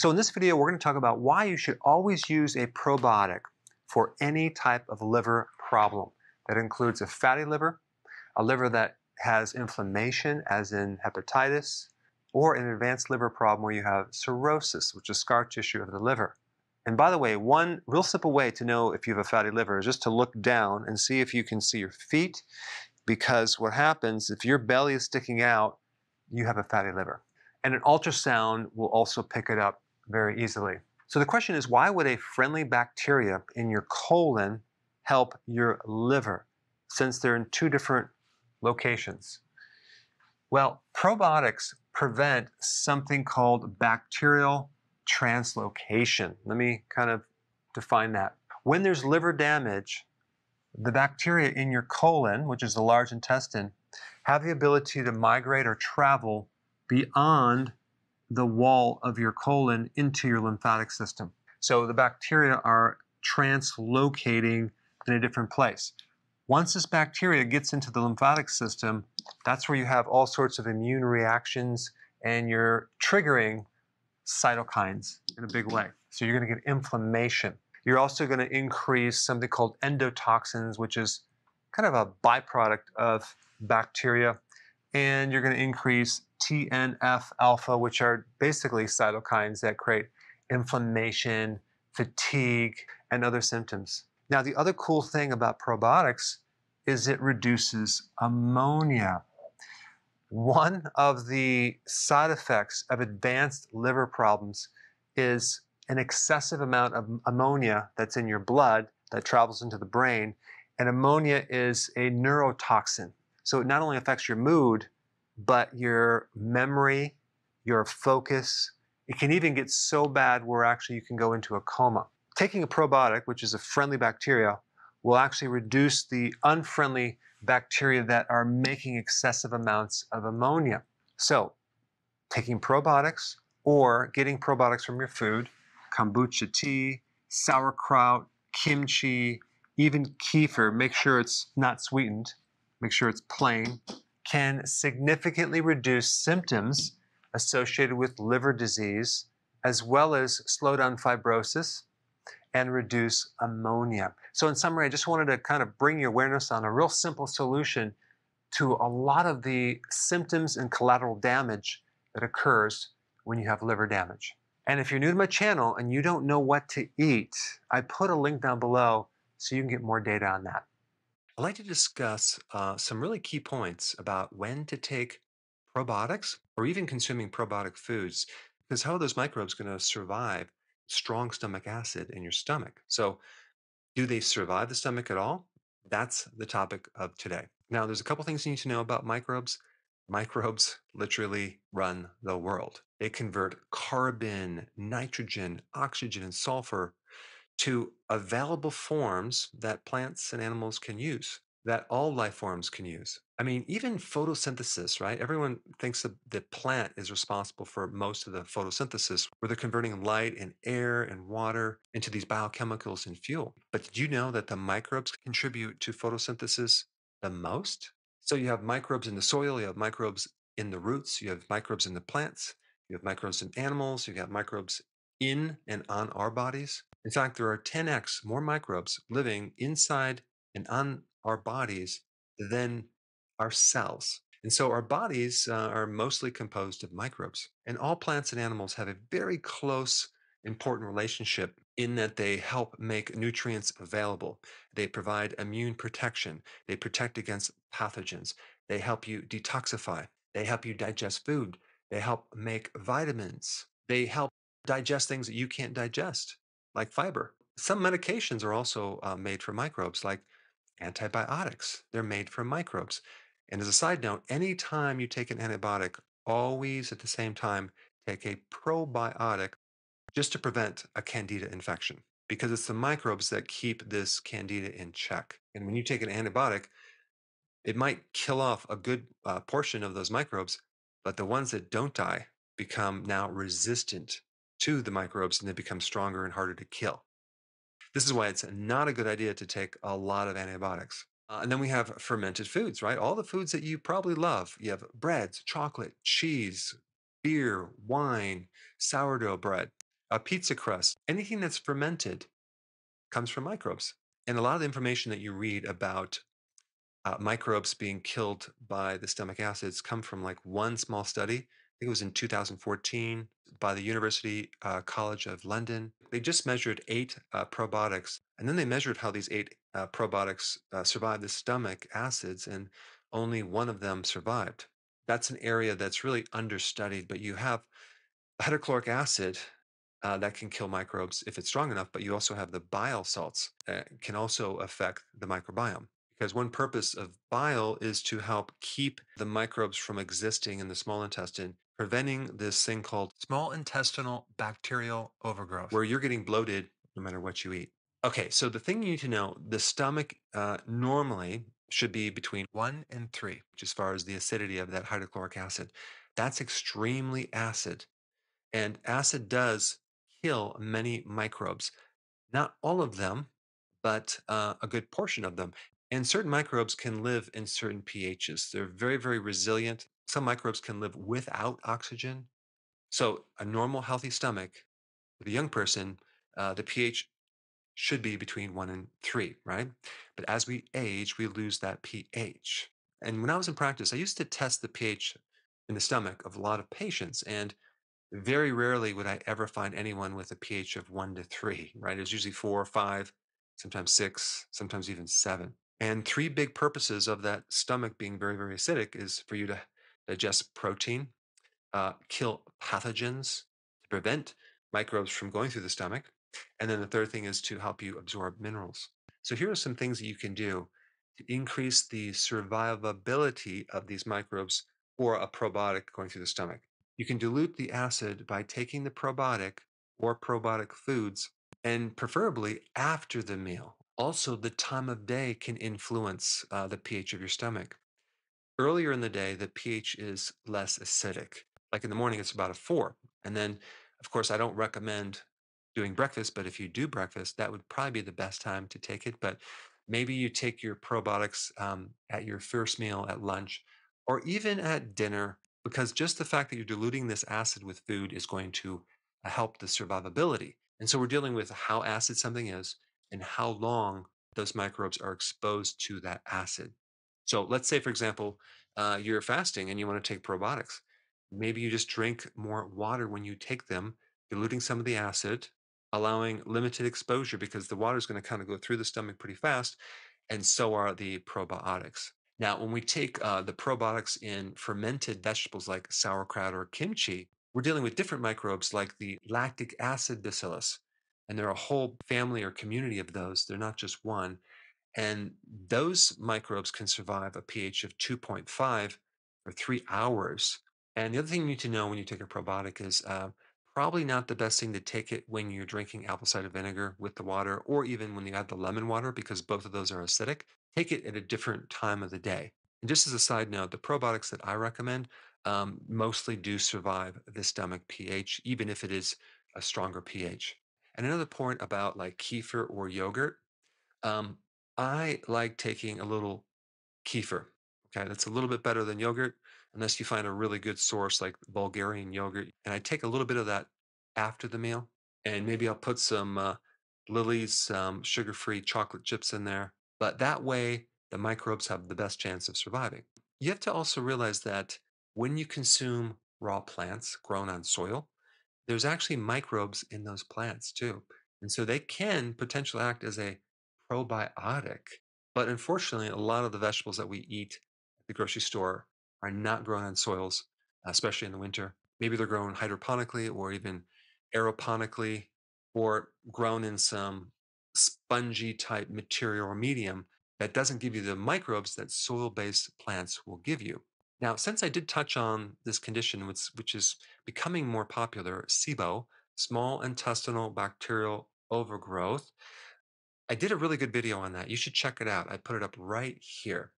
So in this video, we're going to talk about why you should always use a probiotic for any type of liver problem. That includes a fatty liver, a liver that has inflammation, as in hepatitis, or an advanced liver problem where you have cirrhosis, which is scar tissue of the liver. And by the way, one real simple way to know if you have a fatty liver is just to look down and see if you can see your feet, because what happens, if your belly is sticking out, you have a fatty liver. And an ultrasound will also pick it up very easily. So the question is, why would a friendly bacteria in your colon help your liver, since they're in two different locations? Well, probiotics prevent something called bacterial translocation. Let me kind of define that. When there's liver damage, the bacteria in your colon, which is the large intestine, have the ability to migrate or travel beyond the wall of your colon into your lymphatic system. So the bacteria are translocating in a different place. Once this bacteria gets into the lymphatic system, that's where you have all sorts of immune reactions and you're triggering cytokines in a big way. So you're going to get inflammation. You're also going to increase something called endotoxins, which is kind of a byproduct of bacteria. And you're going to increase TNF alpha, which are basically cytokines that create inflammation, fatigue, and other symptoms. Now, the other cool thing about probiotics is it reduces ammonia. One of the side effects of advanced liver problems is an excessive amount of ammonia that's in your blood that travels into the brain. And ammonia is a neurotoxin. So it not only affects your mood, but your memory, your focus. It can even get so bad where actually you can go into a coma. Taking a probiotic, which is a friendly bacteria, will actually reduce the unfriendly bacteria that are making excessive amounts of ammonia. So taking probiotics or getting probiotics from your food, kombucha tea, sauerkraut, kimchi, even kefir, make sure it's not sweetened, make sure it's plain, can significantly reduce symptoms associated with liver disease, as well as slow down fibrosis and reduce ammonia. So in summary, I just wanted to kind of bring your awareness on a real simple solution to a lot of the symptoms and collateral damage that occurs when you have liver damage. And if you're new to my channel and you don't know what to eat, I put a link down below so you can get more data on that. I'd like to discuss some really key points about when to take probiotics or even consuming probiotic foods, because how are those microbes going to survive strong stomach acid in your stomach? So do they survive the stomach at all? That's the topic of today. Now, there's a couple things you need to know about microbes. Microbes literally run the world. They convert carbon, nitrogen, oxygen, and sulfur to available forms that plants and animals can use, that all life forms can use. I mean, even photosynthesis, right? Everyone thinks that the plant is responsible for most of the photosynthesis, where they're converting light and air and water into these biochemicals and fuel. But did you know that the microbes contribute to photosynthesis the most? So you have microbes in the soil, you have microbes in the roots, you have microbes in the plants, you have microbes in animals, you got microbes in and on our bodies. In fact, there are 10x more microbes living inside and on our bodies than our cells. And so our bodies are mostly composed of microbes. And all plants and animals have a very close, important relationship in that they help make nutrients available. They provide immune protection. They protect against pathogens. They help you detoxify. They help you digest food. They help make vitamins. They help digest things that you can't digest, like fiber. Some medications are also made from microbes, like antibiotics. They're made from microbes. And as a side note, anytime you take an antibiotic, always at the same time take a probiotic just to prevent a candida infection, because it's the microbes that keep this candida in check. And when you take an antibiotic, it might kill off a good portion of those microbes, but the ones that don't die become now resistant to the microbes, and they become stronger and harder to kill. This is why it's not a good idea to take a lot of antibiotics. And then we have fermented foods, right? All the foods that you probably love. You have breads, chocolate, cheese, beer, wine, sourdough bread. a pizza crust, anything that's fermented comes from microbes. And a lot of the information that you read about microbes being killed by the stomach acids come from like one small study. I think it was in 2014 by the University College of London. They just measured 8 probiotics, and then they measured how these 8 probiotics survived the stomach acids, and only one of them survived. That's an area that's really understudied, but you have hydrochloric acid that can kill microbes if it's strong enough, but you also have the bile salts that can also affect the microbiome. Because one purpose of bile is to help keep the microbes from existing in the small intestine, preventing this thing called small intestinal bacterial overgrowth, where you're getting bloated no matter what you eat. Okay, so the thing you need to know, the stomach normally should be between 1 and 3, as far as the acidity of that hydrochloric acid. That's extremely acid. And acid does kill many microbes. Not all of them, but a good portion of them. And certain microbes can live in certain pHs. They're very, very resilient. Some microbes can live without oxygen. So a normal, healthy stomach with a young person, the pH should be between 1 and 3, right? But as we age, we lose that pH. And when I was in practice, I used to test the pH in the stomach of a lot of patients. And very rarely would I ever find anyone with a pH of 1 to 3, right? It was usually 4 or 5, sometimes 6, sometimes even 7. And 3 big purposes of that stomach being very, very acidic is for you to digest protein, kill pathogens, to prevent microbes from going through the stomach. And then the third thing is to help you absorb minerals. So here are some things that you can do to increase the survivability of these microbes or a probiotic going through the stomach. You can dilute the acid by taking the probiotic or probiotic foods, and preferably after the meal. Also, the time of day can influence the pH of your stomach. Earlier in the day, the pH is less acidic. Like in the morning, it's about a 4. And then, of course, I don't recommend doing breakfast, but if you do breakfast, that would probably be the best time to take it. But maybe you take your probiotics at your first meal, at lunch, or even at dinner, because just the fact that you're diluting this acid with food is going to help the survivability. And so we're dealing with how acid something is and how long those microbes are exposed to that acid. So let's say, for example, you're fasting and you want to take probiotics. Maybe you just drink more water when you take them, diluting some of the acid, allowing limited exposure because the water is going to kind of go through the stomach pretty fast, and so are the probiotics. Now, when we take the probiotics in fermented vegetables like sauerkraut or kimchi, we're dealing with different microbes like the lactic acid bacillus. And there are a whole family or community of those. They're not just one. And those microbes can survive a pH of 2.5 for 3 hours. And the other thing you need to know when you take a probiotic is probably not the best thing to take it when you're drinking apple cider vinegar with the water, or even when you add the lemon water, because both of those are acidic. Take it at a different time of the day. And just as a side note, the probiotics that I recommend mostly do survive the stomach pH, even if it is a stronger pH. And another point about like kefir or yogurt, I like taking a little kefir. Okay, that's a little bit better than yogurt, unless you find a really good source like Bulgarian yogurt. And I take a little bit of that after the meal, and maybe I'll put some Lily's sugar-free chocolate chips in there. But that way, the microbes have the best chance of surviving. You have to also realize that when you consume raw plants grown on soil, there's actually microbes in those plants too. And so they can potentially act as a probiotic. But unfortunately, a lot of the vegetables that we eat at the grocery store are not grown on soils, especially in the winter. Maybe they're grown hydroponically or even aeroponically, or grown in some spongy type material or medium that doesn't give you the microbes that soil-based plants will give you. Now, since I did touch on this condition, which is becoming more popular, SIBO, small intestinal bacterial overgrowth, I did a really good video on that. You should check it out. I put it up right here.